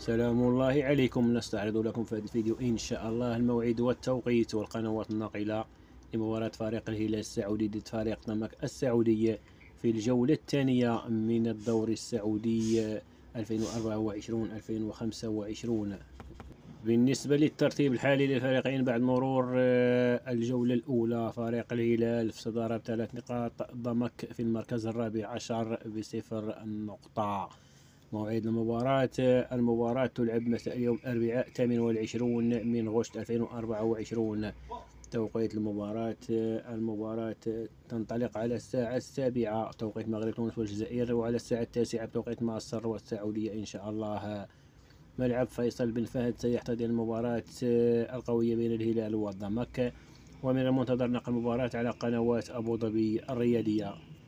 سلام الله عليكم. نستعرض لكم في هذا الفيديو إن شاء الله الموعد والتوقيت والقنوات الناقلة لمباراة فريق الهلال السعودي ضد فريق ضمك السعودية في الجولة الثانية من الدوري السعودي 2024-2025. بالنسبة للترتيب الحالي للفريقين بعد مرور الجولة الأولى، فريق الهلال في صدارة ب3 نقاط، ضمك في المركز الرابع عشر ب0 نقطة. موعد المباراة تلعب مساء يوم الأربعاء 28 من غشت 2024. توقيت المباراة تنطلق على الساعة 7 بتوقيت مغرب تونس والجزائر، وعلى الساعة 9 بتوقيت مصر والسعودية إن شاء الله. ملعب فيصل بن فهد سيحتضن المباراة القوية بين الهلال والضمك، ومن المنتظر نقل المباراة على قنوات ابو ظبي الرياضية.